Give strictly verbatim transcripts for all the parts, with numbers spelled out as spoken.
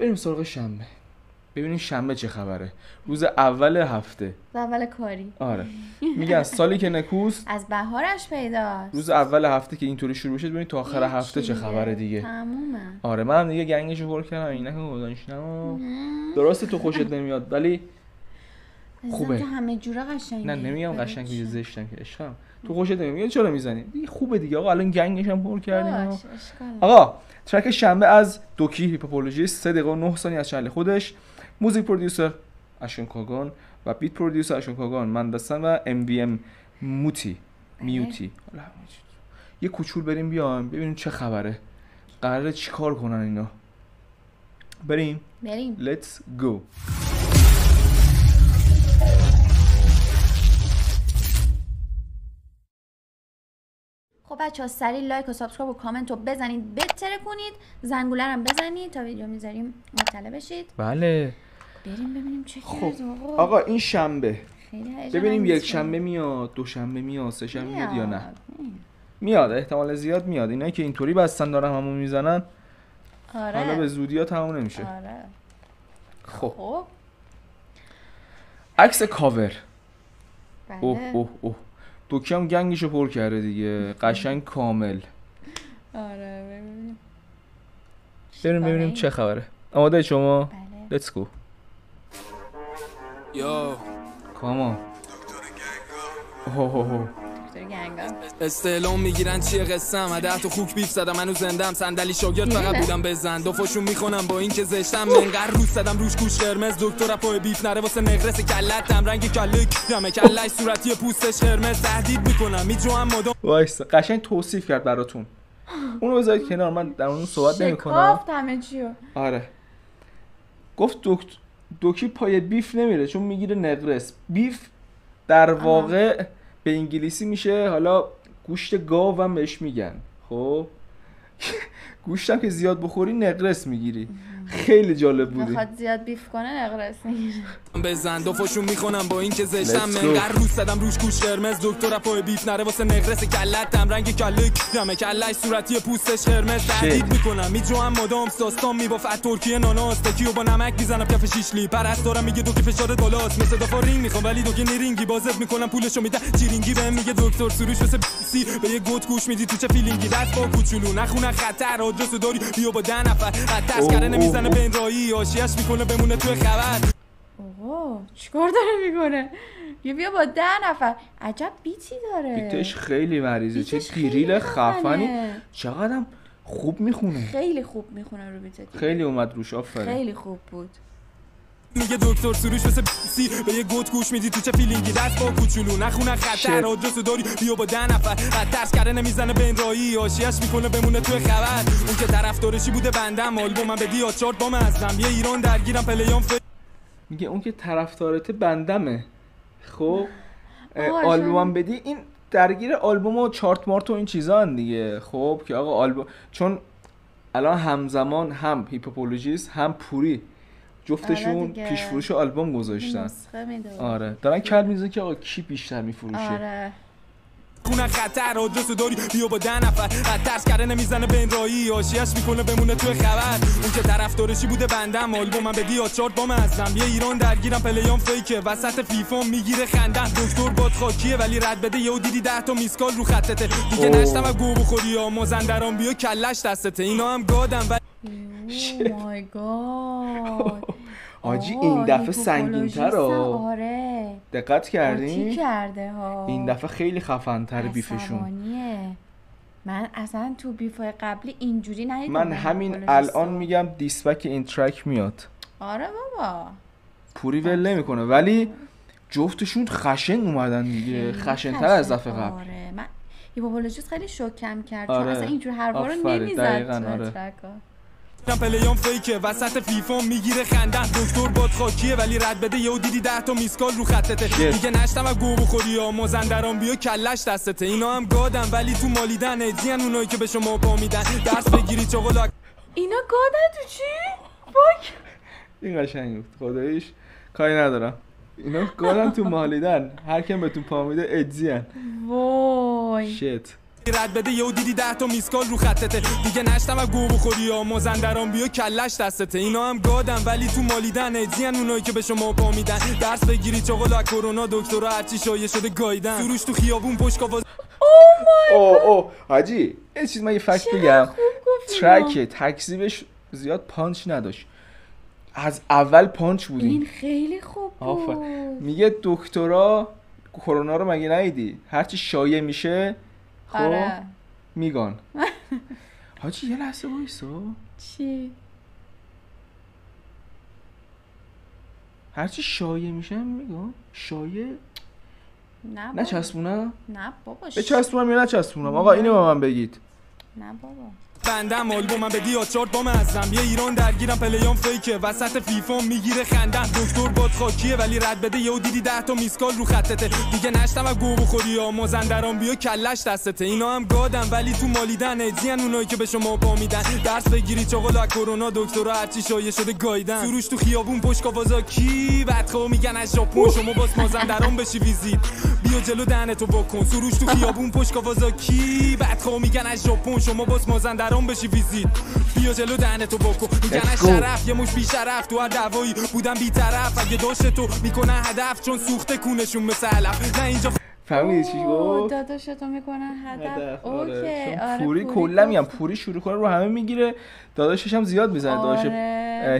بریم سراغ شنبه ببینیم شنبه چه خبره. روز اول هفته، روز اول کاری. آره میگه از سالی که نکوست از بهارش پیداست. روز اول هفته که اینطوری شروع شد ببین تا آخر هفته چه خبره دیگه. تمومه. آره منم دیگه گنگشو پر کردم اینا که گذاشتم. درسته تو خوشت نمیاد ولی خوبه. تو همه جوره قشنگه. نه نمیگم قشنگ چیز زشتم که عشقم. تو خوشت نمیاد چرا میزنی؟ دیگه خوبه دیگه آقا الان گنگشم پر کردیم. آقا ترک شنبه از دوکی هیپوپولوژیست سه دقیقه و نه ثانیه از چنل خودش. موزیک پرودیوسر اشون کاگان و بیت پرودیوسر اشون کاگان من دستم و ام بی ام موتی میوتی. یه کوچول بریم بیایم ببینیم چه خبره، قراره چیکار کنن اینا. بریم بریم لیتس گو. خب بچه‌ها سریع لایک و سابسکرایب و کامنت رو بزنید، بتره کنید، زنگوله رو بزنید تا ویدیو میذاریم مطلع بشید. بله بریم ببینیم چه خبره. خب آقا این شنبه ببینیم یک شنبه میاد، دو شنبه میاد، سه شنبه میاد یا نه؟ میاد، احتمال زیاد میاد. اینا که اینطوری بستن دارن همون میزنن. آره حالا به زودی ها تموم نمیشه. آره خب عکس کاور. بله. اوه اوه اوه دوکی هم گنگشو پر کرده دیگه، قشنگ کامل. آره ببینیم بریم ببینیم چه خبره. آماده شما؟ بله لیتس گو. Yo, come on. Oh. استعلام میگیرن چیه قسم عده تو خوک بیف زدم منو زندم صندلی شاگرد فقط بودم بزن دفعشون میخونم با این که زشتم منقر روز زدم روش گوش قرمز دکتر پای بیف نره واسه نقرس کلتم رنگ کله کلمه کله صورتی پوستش قرمز تهدید میکنم میجو هم مدام وایس قشنگ توصیف کرد براتون. اونو بذارید کنار، من در اون صحبت نمیکنم. گفت همه چیو. آره گفت دکتر دوکی پای بیف نمیره چون میگیره نقرس. بیف در واقع آه. به انگلیسی میشه حالا گوشت گاو هم بهش میگن. خب گوشت هم که زیاد بخوری نقرس میگیری. خیلی جالب بودی. بخواد زیاد بیف کنه نقرس میگیره. بزن دفعشون میخونم با این که زشتم منقر روز زدم روش گوش قرمز دکتر پای بیف نره واسه نقرس کلتم رنگ کله کلمه کله صورتی پوستش قرمز تهدید میکنم میجو هم مدام ساستان میباف از ترکیه ناناست کیو با نمک میزنم کف شیش لی پرستارم میگه دو که فشار بالاست مثل دفاع رینگ میخوام ولی دو که نرینگی بازت میکنم پولشو میده چیرینگی بهم میگه دکتر سروش واسه سی به یه گوت گوش میدی تو چه فیلینگی دست با کوچولو نخونه خطر آدرسو داری بیا با ده نفر خطر کردن میزنه بین رایی آشیاش میکنه بمونه توی خبر. اوه چیکار داره میکنه؟ یه بیا با ده نفر. عجب بیتی داره. بیتش خیلی مریضه. چه پیریل خفنی. چقدرم خوب میخونه. خیلی خوب میخونه رو بیتت. خیلی اومد روش آفرین. خیلی خوب بود. میگه دکتر سروش واسه سی به یه گوت گوش میدی تو چه فیلینگی دست با کوچولو نخونه خطر آدرسو داری بیا با ده نفر خطرش کردن نمیزنه بین رایی آشیاش میکنه بمونه توی خبر. اون که طرفدارشی بوده بندم آلبومم بدی آچارت با مزدم یه ایران درگیرم پلیام. میگه اون که طرفدارت بندمه. خب آلبومم بدی این درگیر آلبوم و چارت مارت و این چیزا دیگه. خب که آقا آلبوم چون الان همزمان هم هیپوپولوژیست هم پوری جفتشون پیش فروش آلبوم گذاشتن. آره دارن کل میزنن که آقا کی بیشتر میفروشه. آره خونه خطر آدرسو داری بیا با ده نفر خطرش کردن نمیزنه بین رایی آشیاش میکنه بمونه توی خبر. اون که طرفدارشی بوده بندم آلبومم بدی آچارت با مزدم یه ایران درگیرم پلیام فیکه وسط فیفا میگیره خندن دکتر باد خاکیه ولی رد بده یهو دیدی ده تا میسکال رو خطته دیگه نشتم و گو بخوری یا مازندران بیا کلش دستته اینا هم گادن و اوه مای گاد. آجی این دفعه سنگین‌تره. آره دقت کردین؟ کرده ها. این دفعه خیلی خفن‌تر بیفشون. من اصلا تو بیفای قبلی اینجوری ندیدم. من همین الان میگم دیسبک این ترک میاد. آره بابا. پوری ول نمیکنه ولی جفتشون خشن اومدن دیگه، خشن‌تر از دفعه قبل. آره من هیپوپولوژیست خیلی شوکم کرد. آره. چون اصلا اینجور حرفا رو نمیزد. آره. ترکا. تام پلیام فیکه وسط فیفا میگیره خندن دکتر باد خاکیه ولی رد بده یهو دیدی ده تا میسکال رو خطته دیگه نشتم و گو بخوری یا مازندران بیا کلش دستته اینا هم گادن ولی تو مالیدن ایدین اونایی که به شما پا میدن درس بگیری چغلک اینا گادن تو چی باک. این قشنگ بود خداییش کاری ندارم اینا گادن تو مالیدن هر کی بهتون پا میده ایدین وای شت رد بده یهو دیدی ده تا میسکال رو خطته دیگه نشتم و گو بخوری یا مازندران بیا کلش دستته. اینا هم گادن ولی تو مالیدن ادزیان اونایی که به شما پا میدن درس بگیری چاقل از کرونا دکترا هرچی شایع شده گایدن سروش تو خیابون پشکاواز. او او حاجی این چیز من یه فکت بگم، ترک تکذیبش زیاد پانچ نداشت، از اول پانچ بود. این خیلی خوب بود. میگه دکترا کرونا رو مگه ندیدی هرچی شایع میشه خب آره. میگن حاجی یه لحظه وایسا چی؟ هرچی شایع میشه میگن شایع نه نه چسبونه؟ نه بابا به چسبونم یا نه چسبونم؟ آقا اینو به من بگید. نه بابا بندم آلبومم به دیات چارت با مزم یه ایران درگیرم پلیام فیکه وسط فیفا میگیره خندم دکتر باد خاکیه ولی رد بده یهو دیدی ده تا میسکال رو خطته دیگه نشتم و گو بخوری یا مازندران بیا کلش دستته. اینا هم گادن ولی تو مالیدن ادزیان اونایی که به شما پا میدن درس بگیری چاقل از کرونا دکترا هرچی شایع شده گایدن سروش تو خیابون پشکاوازا کی بدخو میگن از ژاپن شما باز مازندران بشی ویزیت بیا جلو دهنتو بکن سروش تو خیابون پشکاوازا کی بدخو میگن از ژاپن شما باز مازندران اون بشی ویزیت بیا جلو دهنتو بکو میگن شرف یه مش بی شرف تو هر دعوایی بودن بی طرف اگه داشت تو میکنن هدف چون سوخته کونشون مثل علف نه اینجا فهمیدی چی گفت داداشتو میکنن هدف. اوکی آره پوری کلا میگم پوری شروع کنه رو همه میگیره داداشش هم زیاد میزنه داداش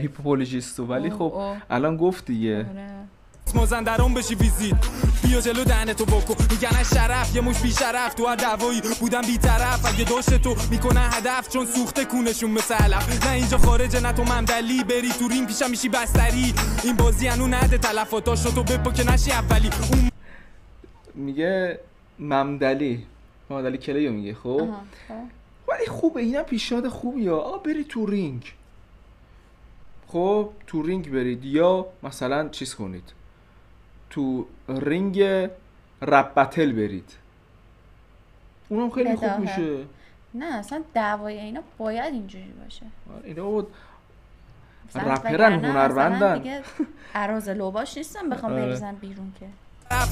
هیپوپولوژیست ولی خب الان گفت دیگه مازندران بشی ویزیت بیا جلو دهنتو بکو میگن شرف یه مش بی شرف تو هر دعوایی بودن بی طرف اگه داشت تو میکنن هدف چون سوخته کونشون مثل علف نه اینجا خارجه نه تو ممدلی بری تو ریم پیشم میشی بستری این بازی انو نده تلفاتاش رو تو بپا که نشی اولی اون... میگه ممدلی ممدلی کلیو میگه خب ولی خوبه اینم پیشنهاد خوبیه آ بری تو رینگ خب تو رینگ برید یا مثلا چیز کنید تو رینگ رپ بتل برید اونم خیلی خوب میشه. نه اصلا دعوای اینا باید اینجوری باشه اینا رپرن هنرمندن عراض لوباش نیستن بخوام بریزن بیرون که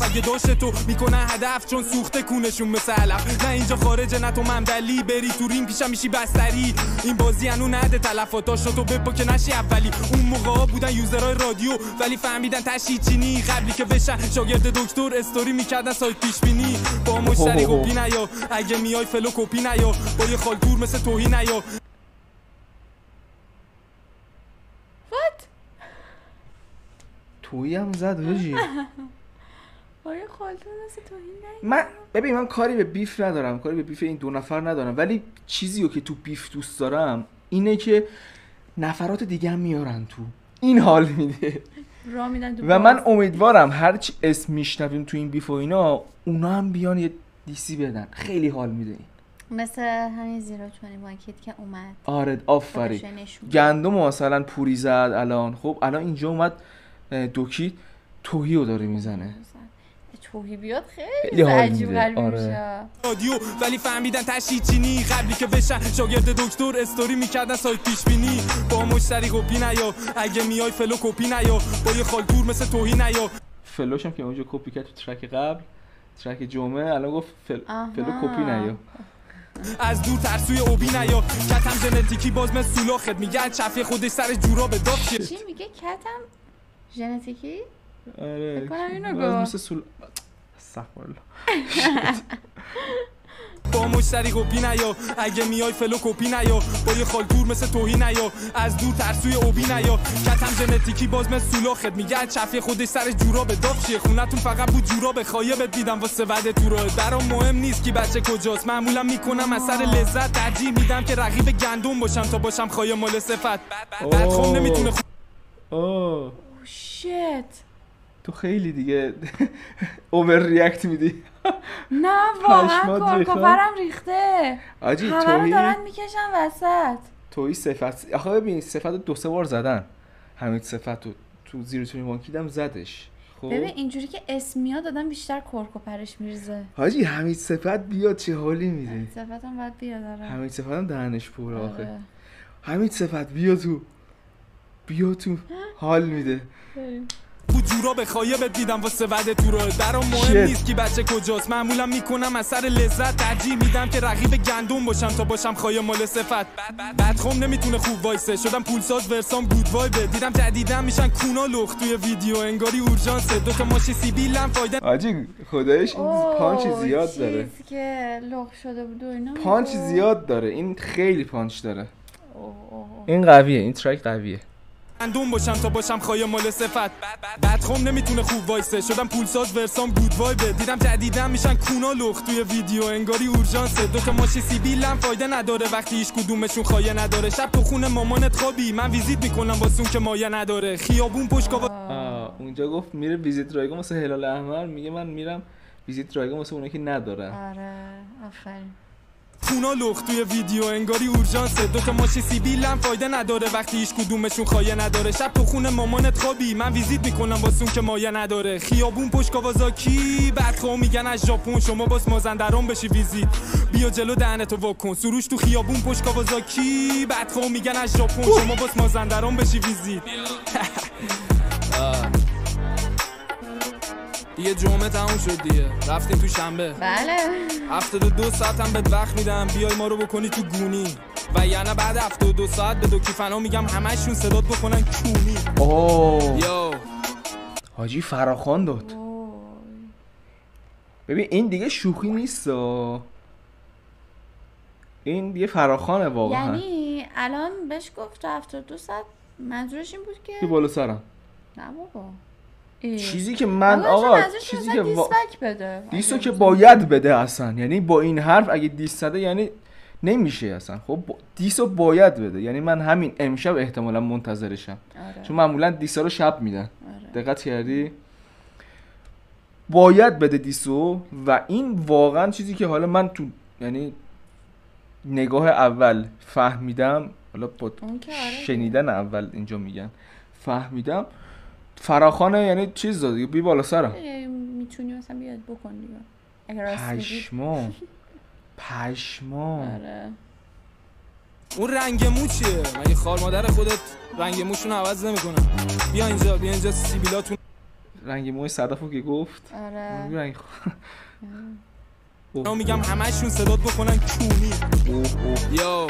اگه داشت تو میکنن هدف چون سوخته کونشون مثل علف نه اینجا خارجه نه تو ممدلی بری تو ریم پیشم میشی بستری این بازی انو نده تلفاتاش رو تو بپا که نشی اولی اون موقعا بودن یوزرهای رادیو ولی فهمیدن تشی چینی قبلی که بشن شاگرد دکتر استوری میکردن سایت پیش بینی با مشتری کپی نیا اگه میای فلو کپی نیا با یه خالکور مثل توهی نیا وات تویی هم زد وجی آره خالتون هستی توهین من ببین من کاری به بیف ندارم کاری به بیف این دو نفر ندارم ولی چیزی رو که تو بیف دوست دارم اینه که نفرات دیگه هم میارن تو این حال میده را میدن و من امیدوارم هرچی اسم میشنویم تو این بیف و اینا اونا هم بیان یه دیسی بدن خیلی حال میده این مثل همین زیرا چونی مارکت که اومد آره آفرین گندم مثلا پوری زد الان خب الان اینجا اومد دوکی توهیو داره میزنه توهی بیاد خیلی عجیب غریب میشه رادیو ولی فهمیدن تشی چینی قبلی که بشن شاگرد دکتر استوری میکردن سایت پیش بینی با مشتری کپی نیا اگه میای فلو کپی نیا با یه خالدور مثل توهی نیا فلوشم که اونجا کپی کرد تو ترک قبل ترک جمعه الان گفت فل... فلو کپی نیا از دور ترسوی اوبی نیا کتم ژنتیکی باز مثل سولاخت میگه چفیه خودش سر جورا به داغ شد چی میگه کتم ژنتیکی آره فکر کنم اینو گفت سول... با مشتری کپی نیا اگه میای فلو کپی نیا با یه خالدور مثل توهی نیا از دور ترسوی اوبی نیا کتم ژنتیکی باز مثل سولاخت میگه چفیه خودش سر جوراب داغ شیه خونتون فقط بود جوراب خایه بد دیدم واسه وعده تو راه درام مهم نیست که بچه کجاست معمولا میکنم از سر لذت ترجیح میدم که رقیب گندم باشم تا باشم خایه مال صفت بعد خون نمیتونه اوه شیت تو خیلی دیگه اوور ریاکت میدی نه واقعا کارکوپرم ریخته آجی تویی دارن میکشن وسط تویی صفت آخه ببین صفت دو سه بار زدن همین صفت تو تو زیرو تونی مانکیدم زدش خب ببین اینجوری که اسمیا دادن بیشتر کارکوپرش میرزه حاجی همین صفت بیاد چه حالی میده همین صفت هم باید بیاد آره همین صفت هم دهنش پوره آخه همین صفت بیا تو بیا تو حال میده بود جوراب خایبت دیدم واسه وعده تو رو درو مهم نیست که بچه کجاست. معمولا میکنم از سر لذت ترجیح میدم که رقیب گندم باشم تا باشم خایه مال صفت. بعد خم نمیتونه خوب وایسه شدم پولساز ورسام گود وایبه. دیدم جدیدا میشن کونا لخت توی ویدیو انگاری اورژانس دو تا ماشی سیبیلم فایده. آجی خدایش این پانچ زیاد داره. چیزی که لخت شده بود و اینا پانچ زیاد داره. این خیلی پانچ داره. این قویه، این ترک قویه. اندون باشم تا باشم خایه مال صفت. بعد خم نمیتونه خوب وایسه شدم پولساز ورسام گود وایبه. دیدم جدیدن میشن کونا لخت توی ویدیو انگاری اورژانس دو تا ماشی سیبیلم فایده نداره وقتی هیچ کدومشون خایه نداره. شب تو خونه مامانت خوابی من ویزیت میکنم واسون که مایه نداره. خیابون پشکاوا اونجا گفت میره ویزیت رایگان واسه هلال احمر، میگه من میرم ویزیت رایگان واسه اونایی که ندارن. آره آفرین. کونا لخت توی ویدیو انگاری اورژانس دو تا ماشی سیبیلم فایده نداره وقتی هیچ کدومشون خایه نداره. شب تو خونه مامانت خوابی من ویزیت میکنم واسون که مایه نداره. خیابون پشت کاوازاکی بعدخو میگن از ژاپن شما باس مازندران بشی ویزیت بیا جلو دهنتو واکن. سروش تو خیابون پشت کاوازاکی بعدخو میگن از ژاپن شما باس مازندران بشی ویزیت. دیگه جمعه تموم شد دیگه رفتیم تو شنبه. بله هفتاد و دو ساعت هم بهت وقت میدم بیای ما رو بکنی تو گونی و یعنی بعد هفتاد و دو ساعت به دو کیفنا میگم همشون صدات بکنن کونی. اوه یو حاجی فراخوان داد. ببین این دیگه شوخی نیست، این دیگه فراخوانه واقعا. یعنی الان بهش گفت هفتاد و دو ساعت منظورش این بود که بالا سرم. نه بابا ای. چیزی که من آقا چیزی که دیسک بده دیسو که باید بده اصلا، یعنی با این حرف اگه دیس زده یعنی نمیشه اصلا. خب دیسو باید بده، یعنی من همین امشب احتمالا منتظرشم. آره. چون معمولا دیسا رو شب میدن. آره. دقت کردی؟ باید بده دیسو. و این واقعا چیزی که حالا من تو یعنی نگاه اول فهمیدم، حالا با شنیدن اول اینجا میگن فهمیدم فراخانه یعنی چیز دادی بی بالا سرم میتونی مثلا بیاد بکن دیگه اگه راست میگی. پشما پشما آره. اون رنگ مو چیه مگه خال مادر خودت رنگ موشون عوض نمیکنه. بیا اینجا بیا اینجا سیبیلاتون رنگ موی صدفو که گفت. آره رنگ خ... آره. میگم همشون صدات بکنن کونی. اوه اوه یا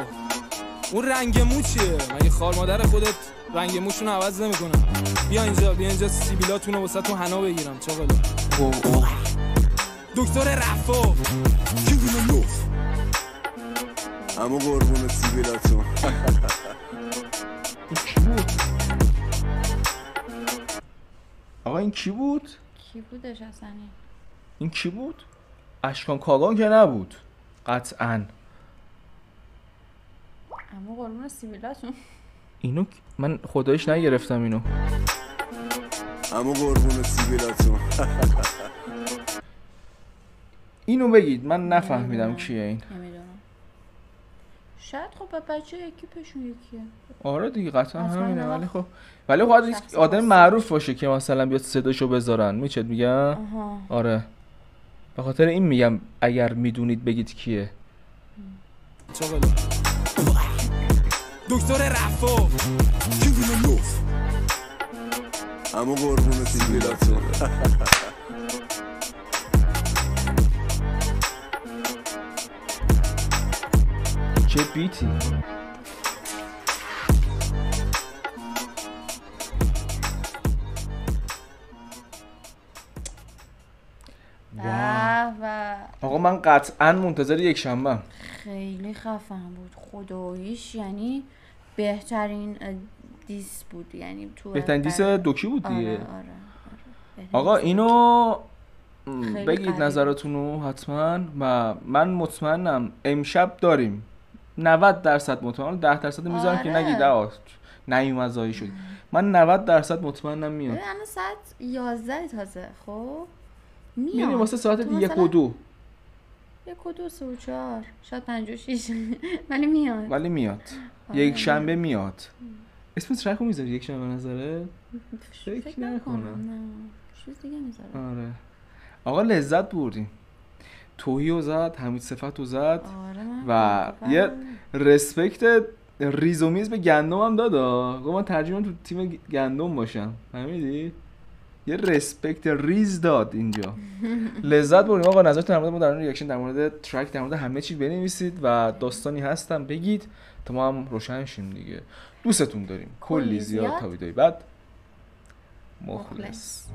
اون رنگ مو چیه مگه خال مادر خودت رنگ موشون عوض نمیکنه. بیا اینجا بیا اینجا سیبیلاتون رو واسه تو حنا بگیرم چاقالا. دکتر رفا کیونو لوف همو قربون سیبیلاتون. آقا این کی بود؟ کی بودش اصلا؟ این کی بود؟ اشکان کاغان که نبود قطعا. همو قربون سیبیلاتون اینو من خدایش نگرفتم اینو. اما قربون سیبیلاتون. اینو بگید من نفهمیدم کیه این. نمیدونم. شاید خب بچه یکی پشون یکیه. آره دیگه قطعا همینه. ولی خب ولی خب آدم معروف باشه که مثلا بیاد صداشو بذارن. میچت میگم؟ آره. به خاطر این میگم اگر میدونید بگید کیه. چاقالا. دکتر رفا کیونو لوف همو قربون سیبیلاتون. چه بیتی و آقا من قطعا منتظر یک شنبه. خیلی خفن بود خداییش، یعنی بهترین دیس بود، یعنی تو بهترین دیس دوکی بود دیگه. آره، آره، آره. آقا اینو بگید نظراتونو حتما و من مطمئنم امشب داریم نود درصد مطمئن. ده درصد میذارم. آره. که نگید آقا نیومزایی شد. من نود درصد مطمئنم میاد. الان ساعت یازده تازه خب میریم واسه ساعت یک و دو یک و دو سه و چهار شاید پنج و شیش. ولی میاد ولی میاد یک شنبه میاد. اسم ترک رو میذاری یک شنبه نظره؟ فکر نکنم چیز دیگه میذاره. آره آقا لذت بردیم، توهی رو زد، حمید صفت رو زد و یه رسپکت ریزومیز به گندم هم دادا. من ترجیحاً تو تیم گندم باشم فهمیدی؟ یه رسپکت ریز داد اینجا. لذت بردیم آقا. نظرتون در مورد ما در مورد ریاکشن، در مورد ترک، در مورد همه چی بنویسید و داستانی هستم بگید تا ما هم روشن شیم دیگه. دوستتون داریم. کلی زیاد تا ویدئوی بعد. مخلص.